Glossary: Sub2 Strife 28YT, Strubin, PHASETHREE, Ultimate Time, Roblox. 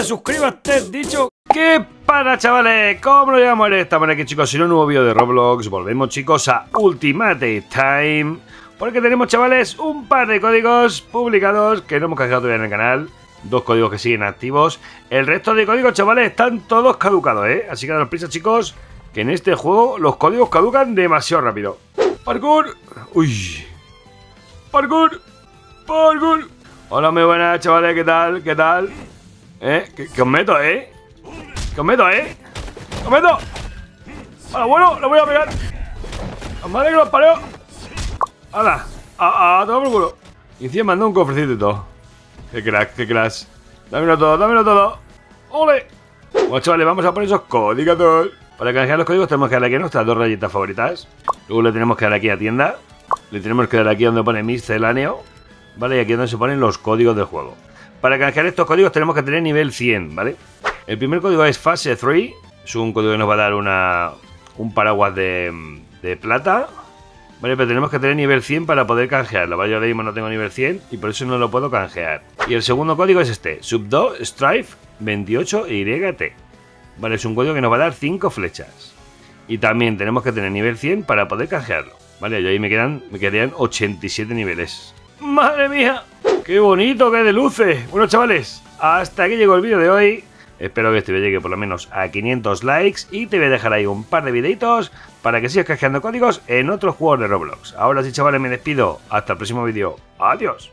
de suscríbete, dicho que para, chavales. ¿Cómo lo llegamos a esta manera, que chicos? Si no, nuevo vídeo de Roblox. Volvemos, chicos, a Ultimate Time, porque tenemos, chavales, un par de códigos publicados que no hemos cargado todavía en el canal. Dos códigos que siguen activos. El resto de códigos, chavales, están todos caducados, ¿eh? Así que danos prisa, chicos, que en este juego los códigos caducan demasiado rápido. ¡Parkour! ¡Uy! ¡Parkour! ¡Parkour! Hola, muy buenas, chavales, ¿qué tal? ¿Qué tal? Que os meto, ¿eh? Que os meto, ¿eh? ¡Que os meto! ¡Hala, bueno! ¡Lo voy a pegar! ¡Madre que los pareo! ¡Hala! ¡A tomar por culo! Y encima mandó un cofrecito y todo. ¡Qué crack, qué crack! ¡Dámelo todo, dámelo todo! ¡Ole! Bueno, chavales, vamos a poner esos códigos. Para canjear los códigos tenemos que darle aquí a nuestras dos rayitas favoritas. Luego le tenemos que dar aquí a tienda. Le tenemos que dar aquí donde pone misceláneo, ¿vale? Y aquí donde se ponen los códigos del juego. Para canjear estos códigos tenemos que tener nivel 100, ¿vale? El primer código es Phase 3. Es un código que nos va a dar un paraguas de plata, ¿vale? Pero tenemos que tener nivel 100 para poder canjearlo, ¿vale? Yo ahora mismo no tengo nivel 100 y por eso no lo puedo canjear. Y el segundo código es este, Sub2 Strife 28YT. Vale, es un código que nos va a dar 5 flechas. Y también tenemos que tener nivel 100 para poder canjearlo. Vale, y ahí me quedarían 87 niveles. ¡Madre mía! ¡Qué bonito, qué de luces! Bueno, chavales, hasta aquí llegó el vídeo de hoy. Espero que este vídeo llegue por lo menos a 500 likes. Y te voy a dejar ahí un par de videitos para que sigas canjeando códigos en otros juegos de Roblox. Ahora sí, chavales, me despido. Hasta el próximo vídeo. ¡Adiós!